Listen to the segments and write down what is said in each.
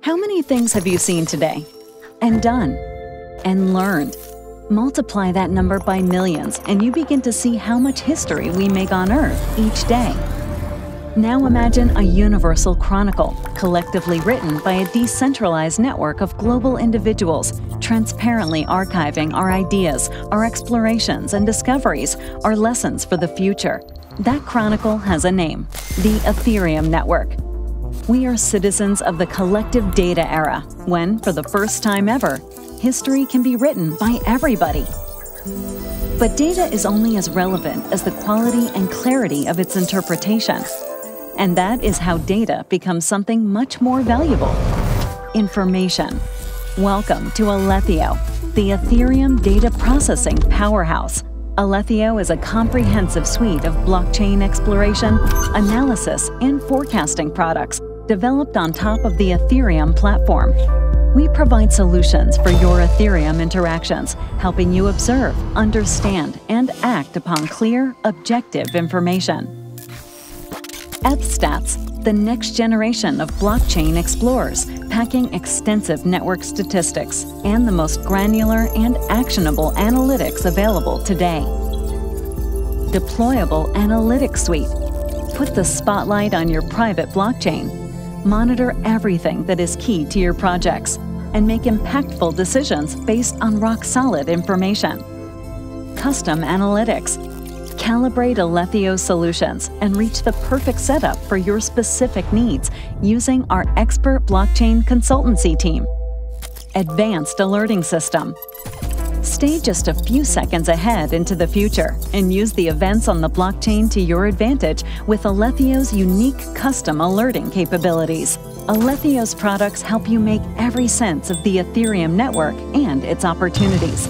How many things have you seen today, and done, and learned? Multiply that number by millions, and you begin to see how much history we make on Earth each day. Now imagine a universal chronicle, collectively written by a decentralized network of global individuals, transparently archiving our ideas, our explorations and discoveries, our lessons for the future. That chronicle has a name, the Ethereum network. We are citizens of the collective data era, when, for the first time ever, history can be written by everybody. But data is only as relevant as the quality and clarity of its interpretation. And that is how data becomes something much more valuable: information. Welcome to Alethio, the Ethereum data processing powerhouse. Alethio is a comprehensive suite of blockchain exploration, analysis, and forecasting products developed on top of the Ethereum platform. We provide solutions for your Ethereum interactions, helping you observe, understand, and act upon clear, objective information. EthStats, the next generation of blockchain explorers, packing extensive network statistics and the most granular and actionable analytics available today. Deployable Analytics Suite. Put the spotlight on your private blockchain. Monitor everything that is key to your projects and make impactful decisions based on rock-solid information. Custom Analytics. Calibrate Alethio solutions and reach the perfect setup for your specific needs using our expert blockchain consultancy team. Advanced Alerting System. Stay just a few seconds ahead into the future and use the events on the blockchain to your advantage with Alethio's unique custom alerting capabilities. Alethio's products help you make every sense of the Ethereum network and its opportunities.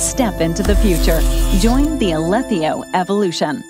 Step into the future. Join the Alethio evolution.